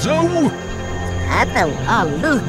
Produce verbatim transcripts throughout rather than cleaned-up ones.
zoo? Apple alu.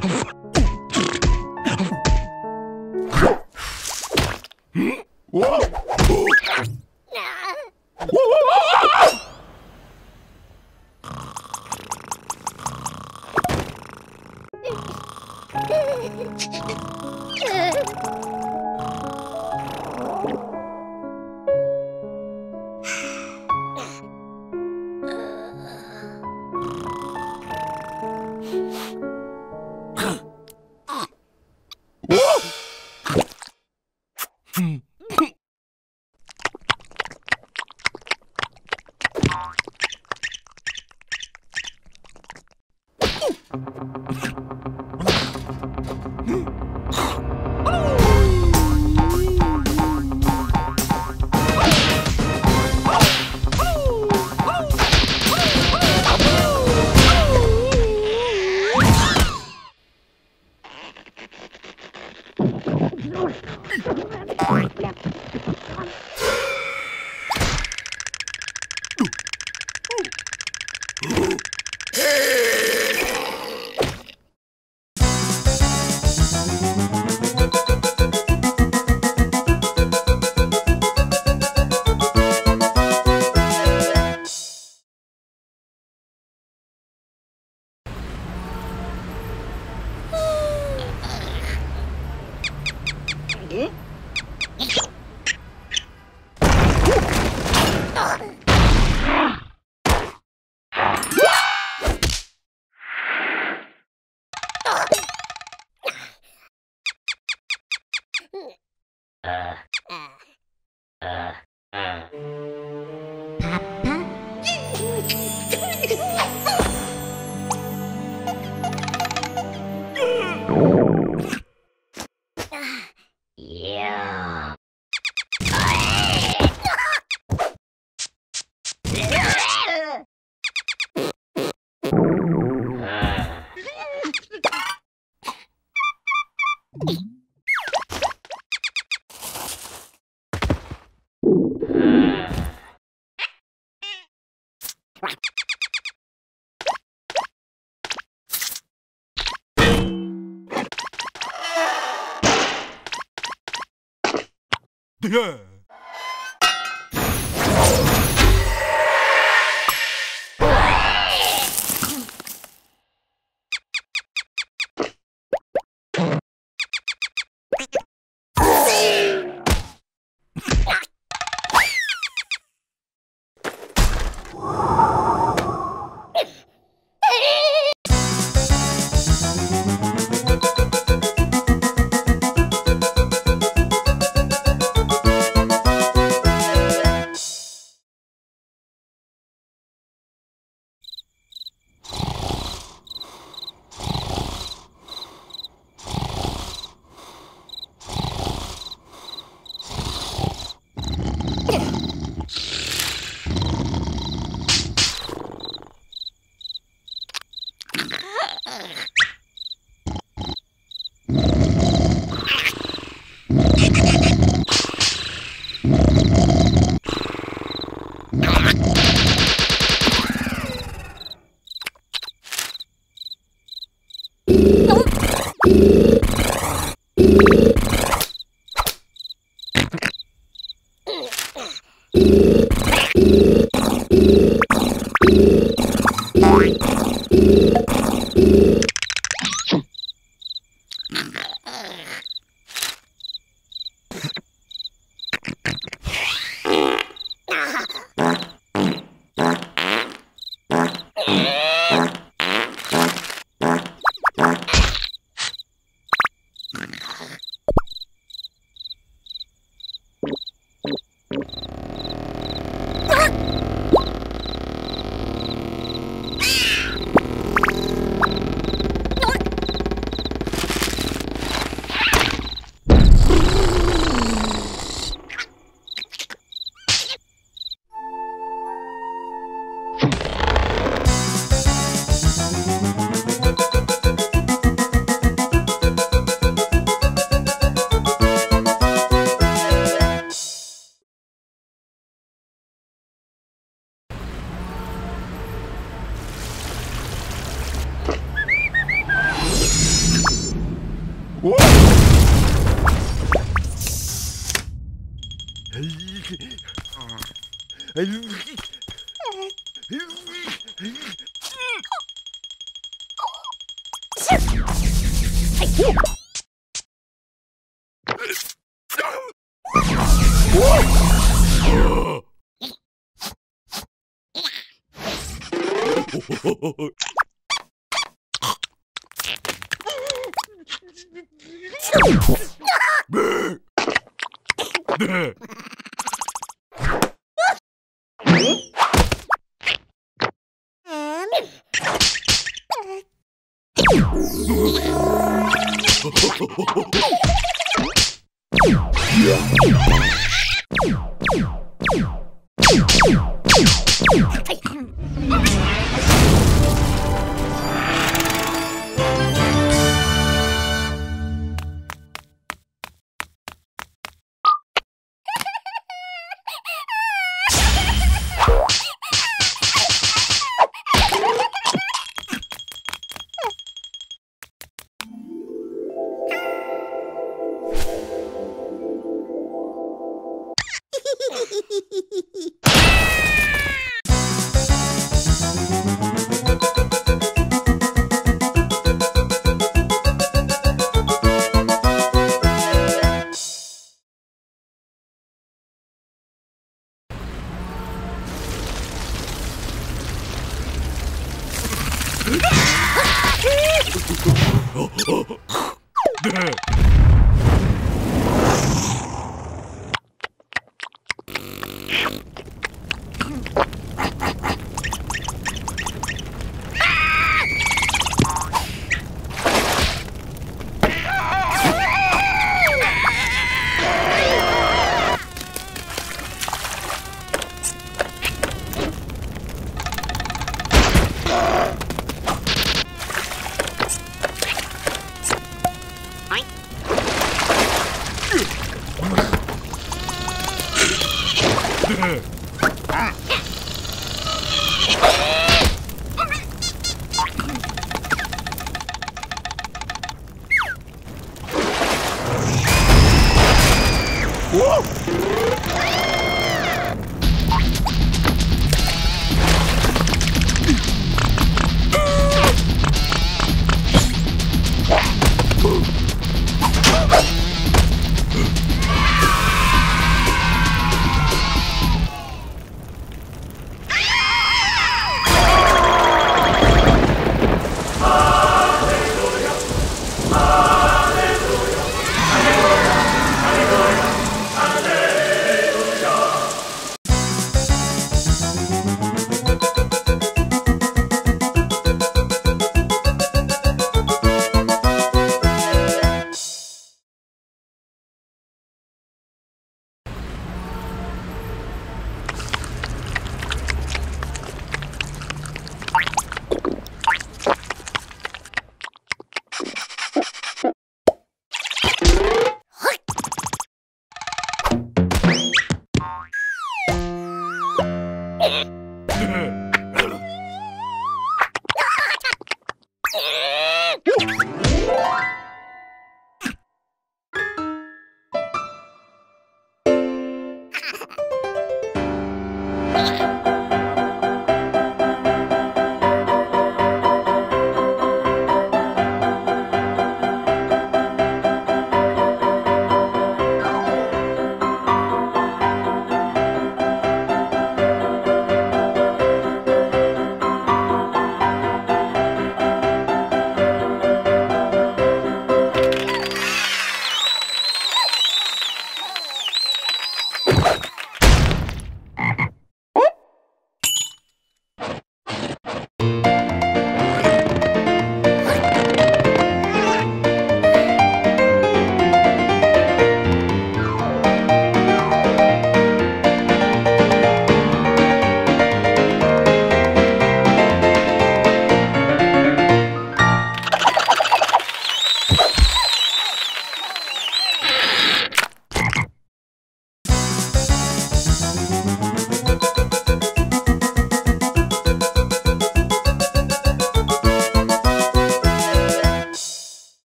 Yeah.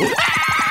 Whoa!